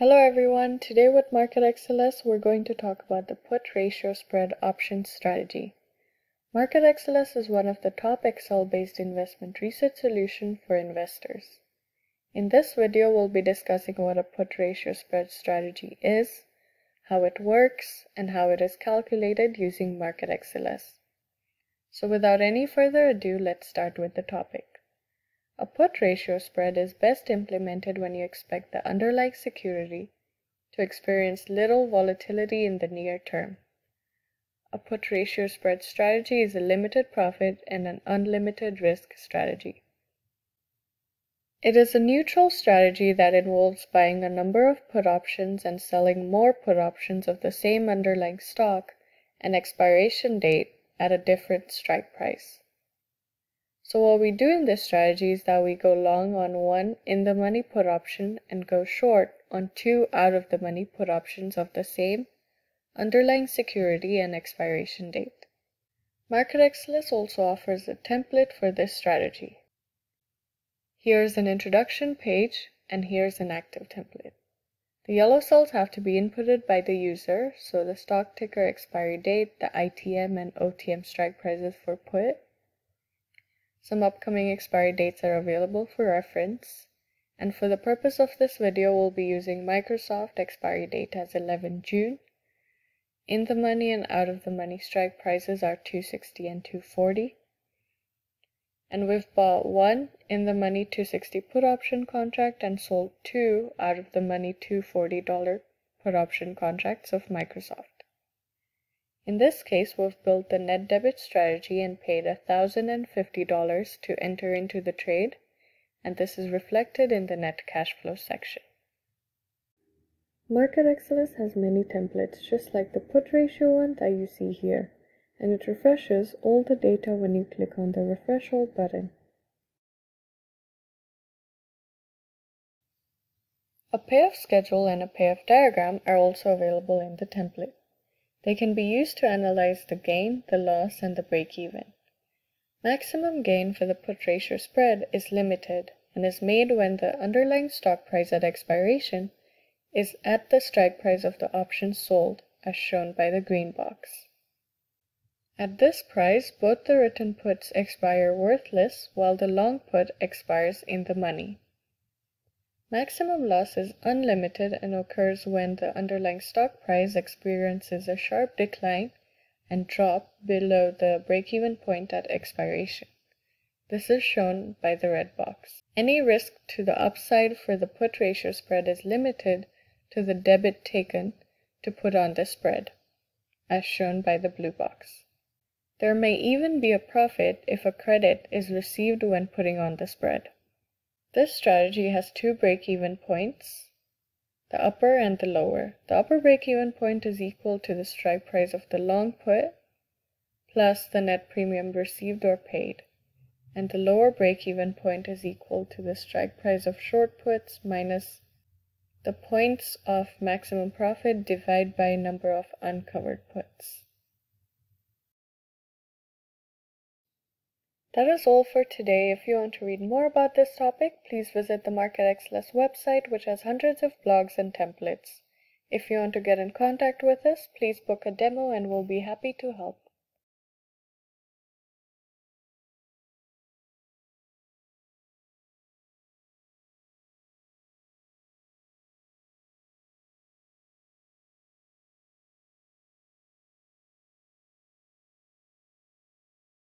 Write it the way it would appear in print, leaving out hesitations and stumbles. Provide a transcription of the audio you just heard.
Hello everyone, today with MarketXLS we're going to talk about the put ratio spread option strategy. MarketXLS is one of the top Excel-based investment research solutions for investors. In this video we'll be discussing what a put ratio spread strategy is, how it works, and how it is calculated using MarketXLS. So without any further ado, let's start with the topic. A put ratio spread is best implemented when you expect the underlying security to experience little volatility in the near term. A put ratio spread strategy is a limited profit and an unlimited risk strategy. It is a neutral strategy that involves buying a number of put options and selling more put options of the same underlying stock and expiration date at a different strike price. So what we do in this strategy is that we go long on one in-the-money put option and go short on two out-of-the-money put options of the same underlying security and expiration date. MarketXLS also offers a template for this strategy. Here's an introduction page and here's an active template. The yellow cells have to be inputted by the user, so the stock ticker, expiry date, the ITM and OTM strike prices for put. Some upcoming expiry dates are available for reference, and for the purpose of this video we'll be using Microsoft expiry date as 11 June. In the money and out of the money strike prices are 260 and 240. And we've bought one in the money 260 put option contract and sold two out of the money $240 put option contracts of Microsoft. In this case, we've built the net debit strategy and paid $1,050 to enter into the trade, and this is reflected in the net cash flow section. MarketXLS has many templates, just like the put ratio one that you see here, and it refreshes all the data when you click on the refresh all button. A payoff schedule and a payoff diagram are also available in the template. They can be used to analyze the gain, the loss, and the break-even. Maximum gain for the put ratio spread is limited and is made when the underlying stock price at expiration is at the strike price of the option sold, as shown by the green box. At this price, both the written puts expire worthless while the long put expires in the money. Maximum loss is unlimited and occurs when the underlying stock price experiences a sharp decline and drop below the break-even point at expiration. This is shown by the red box. Any risk to the upside for the put ratio spread is limited to the debit taken to put on the spread, as shown by the blue box. There may even be a profit if a credit is received when putting on the spread. This strategy has two break-even points, the upper and the lower. The upper break-even point is equal to the strike price of the long put plus the net premium received or paid, and the lower break-even point is equal to the strike price of short puts minus the points of maximum profit divided by number of uncovered puts. That is all for today. If you want to read more about this topic, please visit the MarketXLS website, which has hundreds of blogs and templates. If you want to get in contact with us, please book a demo and we'll be happy to help.